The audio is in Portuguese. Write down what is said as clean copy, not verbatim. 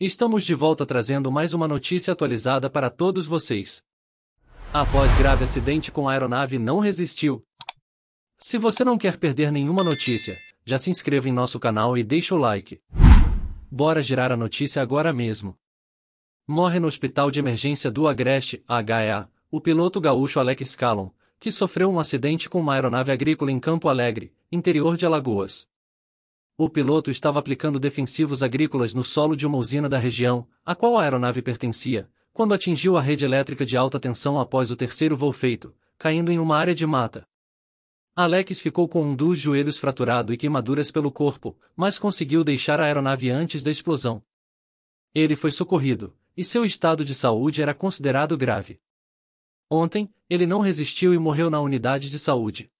Estamos de volta trazendo mais uma notícia atualizada para todos vocês. Após grave acidente com a aeronave não resistiu. Se você não quer perder nenhuma notícia, já se inscreva em nosso canal e deixa o like. Bora girar a notícia agora mesmo. Morre no Hospital de Emergência do Agreste, HEA, o piloto gaúcho Alex Scalon, que sofreu um acidente com uma aeronave agrícola em Campo Alegre, interior de Alagoas. O piloto estava aplicando defensivos agrícolas no solo de uma usina da região, a qual a aeronave pertencia, quando atingiu a rede elétrica de alta tensão após o terceiro voo feito, caindo em uma área de mata. Alex ficou com um dos joelhos fraturado e queimaduras pelo corpo, mas conseguiu deixar a aeronave antes da explosão. Ele foi socorrido, e seu estado de saúde era considerado grave. Ontem, ele não resistiu e morreu na unidade de saúde.